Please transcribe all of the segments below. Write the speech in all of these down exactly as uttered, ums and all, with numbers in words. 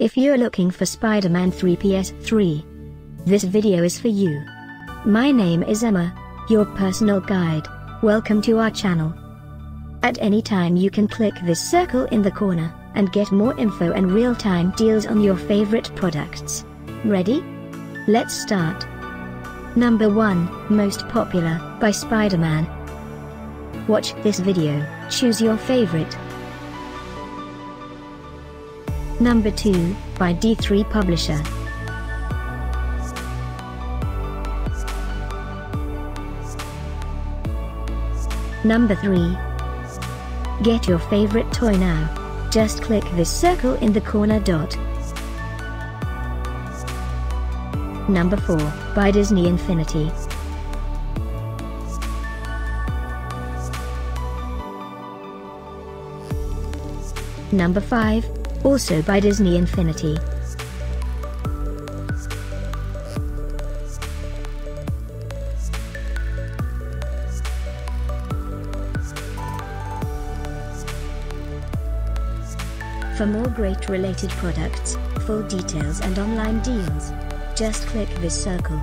If you're looking for Spider-Man three P S three, this video is for you. My name is Emma, your personal guide. Welcome to our channel. At any time you can click this circle in the corner, and get more info and real-time deals on your favorite products. Ready? Let's start. Number one, Most Popular, by Spider-Man. Watch this video, choose your favorite. Number two, by D three Publisher. Number three. Get your favorite toy now. Just click this circle in the corner dot. Number four, by Disney Infinity. Number five, also by Disney Infinity. For more great related products, full details and online deals, just click this circle.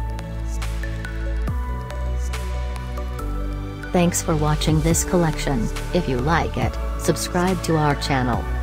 Thanks for watching this collection. If you like it, subscribe to our channel.